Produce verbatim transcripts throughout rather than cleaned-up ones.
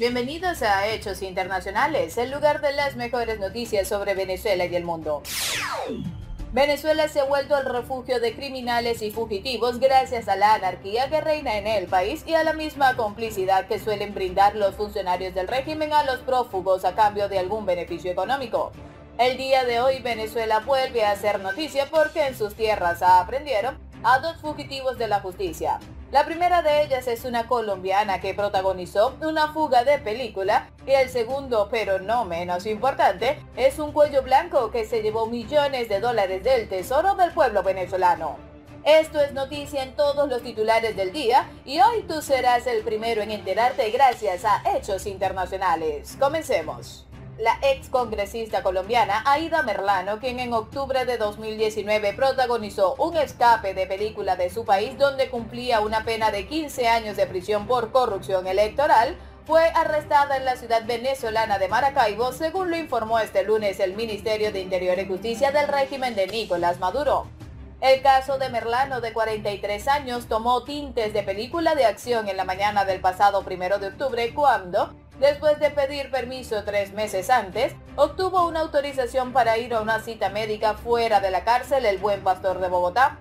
Bienvenidos a Hechos Internacionales, el lugar de las mejores noticias sobre Venezuela y el mundo. Venezuela se ha vuelto el refugio de criminales y fugitivos gracias a la anarquía que reina en el país y a la misma complicidad que suelen brindar los funcionarios del régimen a los prófugos a cambio de algún beneficio económico. El día de hoy Venezuela vuelve a hacer noticia porque en sus tierras aprendieron a dos fugitivos de la justicia. La primera de ellas es una colombiana que protagonizó una fuga de película y el segundo, pero no menos importante, es un cuello blanco que se llevó millones de dólares del tesoro del pueblo venezolano. Esto es noticia en todos los titulares del día y hoy tú serás el primero en enterarte gracias a Hechos Internacionales. Comencemos. La ex congresista colombiana Aída Merlano, quien en octubre de dos mil diecinueve protagonizó un escape de película de su país donde cumplía una pena de quince años de prisión por corrupción electoral, fue arrestada en la ciudad venezolana de Maracaibo, según lo informó este lunes el Ministerio de Interior y Justicia del régimen de Nicolás Maduro. El caso de Merlano, de cuarenta y tres años, tomó tintes de película de acción en la mañana del pasado primero de octubre cuando, después de pedir permiso tres meses antes, obtuvo una autorización para ir a una cita médica fuera de la cárcel El Buen Pastor de Bogotá.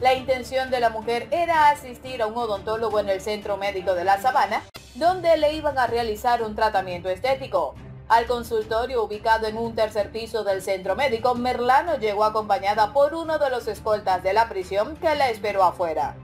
La intención de la mujer era asistir a un odontólogo en el Centro Médico de la Sabana, donde le iban a realizar un tratamiento estético. Al consultorio, ubicado en un tercer piso del Centro Médico, Merlano llegó acompañada por uno de los escoltas de la prisión que la esperó afuera.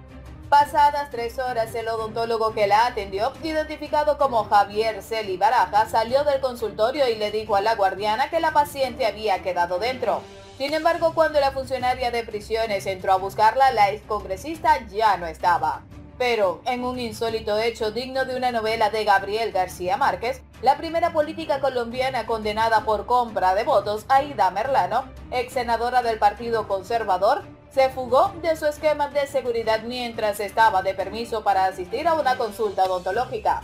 Pasadas tres horas, el odontólogo que la atendió, identificado como Javier Celi Baraja, salió del consultorio y le dijo a la guardiana que la paciente había quedado dentro. Sin embargo, cuando la funcionaria de prisiones entró a buscarla, la excongresista ya no estaba. Pero, en un insólito hecho digno de una novela de Gabriel García Márquez, la primera política colombiana condenada por compra de votos, Aída Merlano, ex senadora del Partido Conservador, se fugó de su esquema de seguridad mientras estaba de permiso para asistir a una consulta odontológica.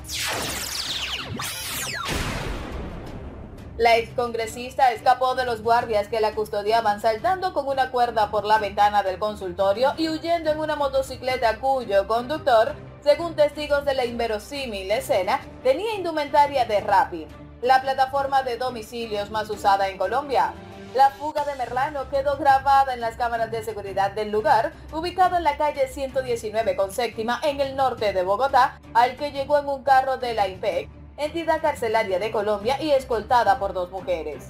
La excongresista escapó de los guardias que la custodiaban saltando con una cuerda por la ventana del consultorio y huyendo en una motocicleta cuyo conductor, según testigos de la inverosímil escena, tenía indumentaria de Rappi, la plataforma de domicilios más usada en Colombia. La fuga de Merlano quedó grabada en las cámaras de seguridad del lugar, ubicado en la calle ciento diecinueve con séptima en el norte de Bogotá, al que llegó en un carro de la INPEC, entidad carcelaria de Colombia, y escoltada por dos mujeres.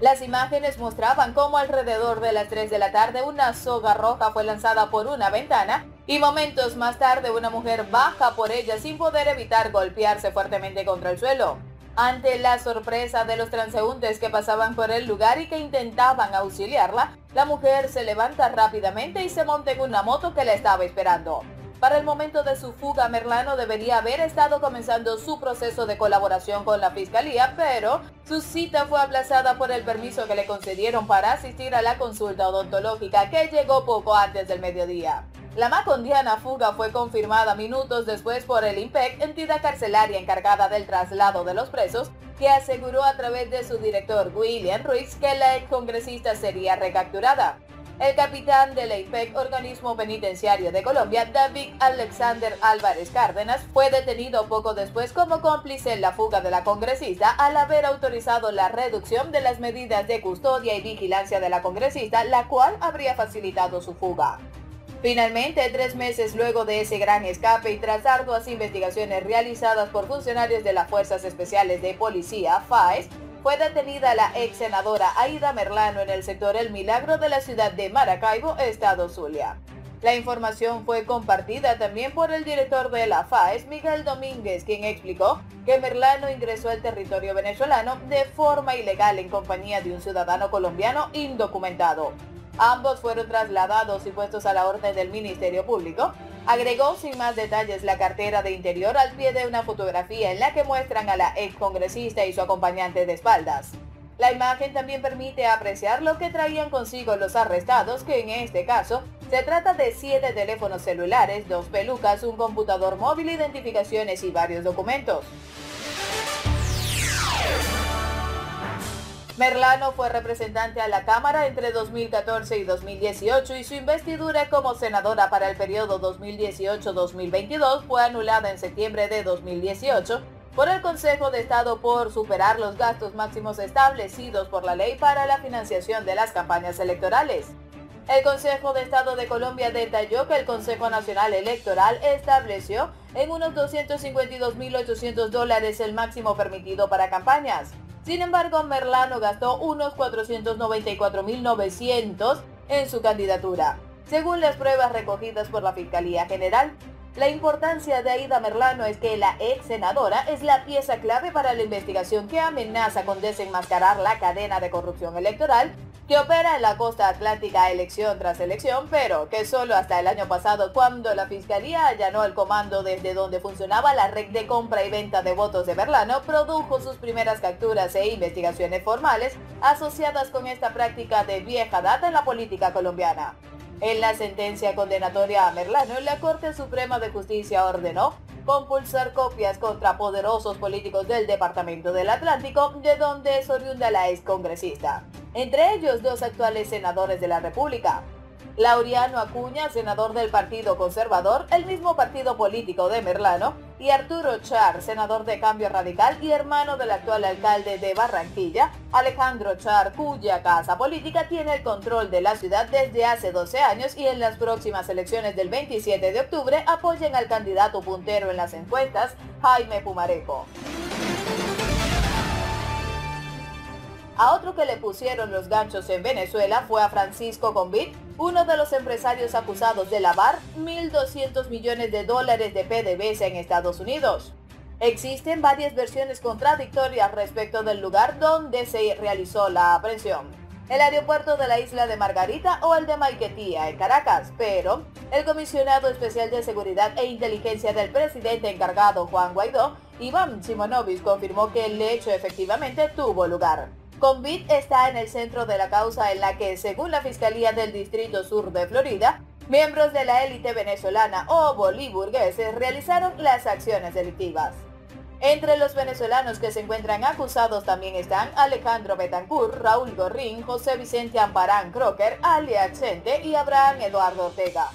Las imágenes mostraban cómo alrededor de las tres de la tarde una soga roja fue lanzada por una ventana y momentos más tarde una mujer baja por ella sin poder evitar golpearse fuertemente contra el suelo. Ante la sorpresa de los transeúntes que pasaban por el lugar y que intentaban auxiliarla, la mujer se levanta rápidamente y se monta en una moto que la estaba esperando. Para el momento de su fuga, Merlano debería haber estado comenzando su proceso de colaboración con la Fiscalía, pero su cita fue aplazada por el permiso que le concedieron para asistir a la consulta odontológica que llegó poco antes del mediodía. La macondiana fuga fue confirmada minutos después por el INPEC, entidad carcelaria encargada del traslado de los presos, que aseguró a través de su director William Ruiz que la excongresista sería recapturada. El capitán del INPEC, organismo penitenciario de Colombia, David Alexander Álvarez Cárdenas, fue detenido poco después como cómplice en la fuga de la congresista al haber autorizado la reducción de las medidas de custodia y vigilancia de la congresista, la cual habría facilitado su fuga. Finalmente, tres meses luego de ese gran escape y tras arduas investigaciones realizadas por funcionarios de las Fuerzas Especiales de Policía, FAES, fue detenida la ex senadora Aída Merlano en el sector El Milagro de la ciudad de Maracaibo, estado Zulia. La información fue compartida también por el director de la FAES, Miguel Domínguez, quien explicó que Merlano ingresó al territorio venezolano de forma ilegal en compañía de un ciudadano colombiano indocumentado. Ambos fueron trasladados y puestos a la orden del Ministerio Público. Agregó sin más detalles la cartera de interior al pie de una fotografía en la que muestran a la excongresista y su acompañante de espaldas. La imagen también permite apreciar lo que traían consigo los arrestados, que en este caso se trata de siete teléfonos celulares, dos pelucas, un computador móvil, identificaciones y varios documentos. Merlano fue representante a la Cámara entre dos mil catorce y dos mil dieciocho y su investidura como senadora para el periodo dos mil dieciocho dos mil veintidós fue anulada en septiembre de dos mil dieciocho por el Consejo de Estado por superar los gastos máximos establecidos por la ley para la financiación de las campañas electorales. El Consejo de Estado de Colombia detalló que el Consejo Nacional Electoral estableció en unos doscientos cincuenta y dos mil ochocientos dólares el máximo permitido para campañas. Sin embargo, Merlano gastó unos cuatrocientos noventa y cuatro mil novecientos en su candidatura, según las pruebas recogidas por la Fiscalía General. La importancia de Aída Merlano es que la ex senadora es la pieza clave para la investigación que amenaza con desenmascarar la cadena de corrupción electoral que opera en la costa atlántica elección tras elección, pero que solo hasta el año pasado, cuando la Fiscalía allanó el comando desde donde funcionaba la red de compra y venta de votos de Merlano, produjo sus primeras capturas e investigaciones formales asociadas con esta práctica de vieja data en la política colombiana. En la sentencia condenatoria a Merlano, la Corte Suprema de Justicia ordenó compulsar copias contra poderosos políticos del Departamento del Atlántico, de donde es oriunda la excongresista, entre ellos dos actuales senadores de la República. Laureano Acuña, senador del Partido Conservador, el mismo partido político de Merlano, y Arturo Char, senador de Cambio Radical y hermano del actual alcalde de Barranquilla, Alejandro Char, cuya casa política tiene el control de la ciudad desde hace doce años y en las próximas elecciones del veintisiete de octubre apoyen al candidato puntero en las encuestas, Jaime Pumarejo. A otro que le pusieron los ganchos en Venezuela fue a Francisco Convit, uno de los empresarios acusados de lavar mil doscientos millones de dólares de P D V S A en Estados Unidos. Existen varias versiones contradictorias respecto del lugar donde se realizó la aprehensión: el aeropuerto de la isla de Margarita o el de Maiquetía, en Caracas, pero el comisionado especial de Seguridad e Inteligencia del presidente encargado Juan Guaidó, Iván Simonovic, confirmó que el hecho efectivamente tuvo lugar. Convit está en el centro de la causa en la que, según la Fiscalía del Distrito Sur de Florida, miembros de la élite venezolana o boliburgueses realizaron las acciones delictivas. Entre los venezolanos que se encuentran acusados también están Alejandro Betancourt, Raúl Gorrín, José Vicente Amparán Crocker, Ali Accente y Abraham Eduardo Ortega.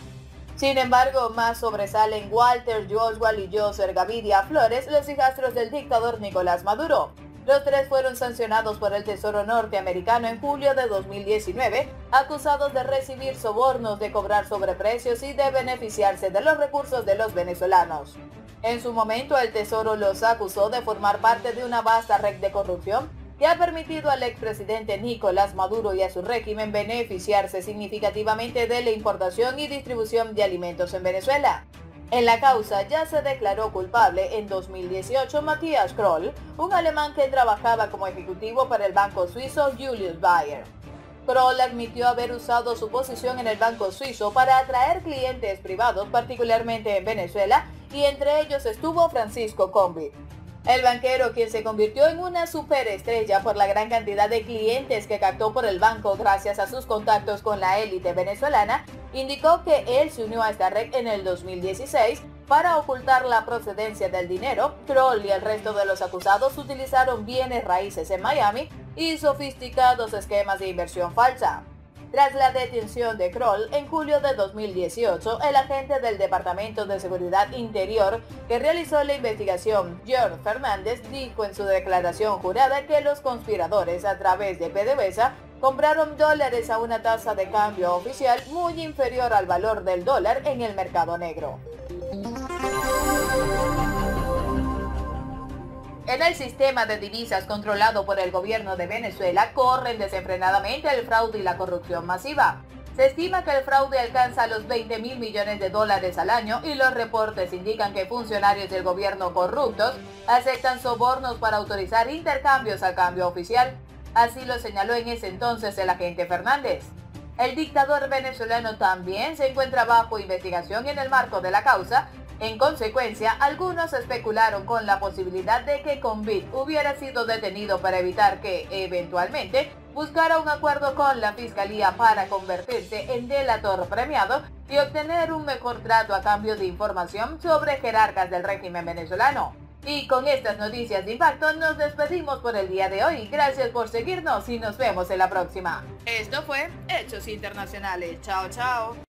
Sin embargo, más sobresalen Walter Oswald y Joser Gaviria Flores, los hijastros del dictador Nicolás Maduro. Los tres fueron sancionados por el Tesoro norteamericano en julio de dos mil diecinueve, acusados de recibir sobornos, de cobrar sobreprecios y de beneficiarse de los recursos de los venezolanos. En su momento, el Tesoro los acusó de formar parte de una vasta red de corrupción que ha permitido al expresidente Nicolás Maduro y a su régimen beneficiarse significativamente de la importación y distribución de alimentos en Venezuela. En la causa ya se declaró culpable en dos mil dieciocho Matthias Krull, un alemán que trabajaba como ejecutivo para el banco suizo Julius Baer. Krull admitió haber usado su posición en el banco suizo para atraer clientes privados, particularmente en Venezuela, y entre ellos estuvo Francisco Convit. El banquero, quien se convirtió en una superestrella por la gran cantidad de clientes que captó por el banco gracias a sus contactos con la élite venezolana, indicó que él se unió a esta red en el dos mil dieciséis para ocultar la procedencia del dinero. Krull y el resto de los acusados utilizaron bienes raíces en Miami y sofisticados esquemas de inversión falsa. Tras la detención de Krull en julio de dos mil dieciocho, el agente del Departamento de Seguridad Interior que realizó la investigación, George Fernández, dijo en su declaración jurada que los conspiradores, a través de P D V S A, compraron dólares a una tasa de cambio oficial muy inferior al valor del dólar en el mercado negro. En el sistema de divisas controlado por el gobierno de Venezuela corren desenfrenadamente el fraude y la corrupción masiva. Se estima que el fraude alcanza los veinte mil millones de dólares al año y los reportes indican que funcionarios del gobierno corruptos aceptan sobornos para autorizar intercambios al cambio oficial. Así lo señaló en ese entonces el agente Fernández. El dictador venezolano también se encuentra bajo investigación en el marco de la causa. En consecuencia, algunos especularon con la posibilidad de que Convit hubiera sido detenido para evitar que, eventualmente, buscara un acuerdo con la Fiscalía para convertirse en delator premiado y obtener un mejor trato a cambio de información sobre jerarcas del régimen venezolano. Y con estas noticias de impacto nos despedimos por el día de hoy. Gracias por seguirnos y nos vemos en la próxima. Esto fue Hechos Internacionales. Chao, chao.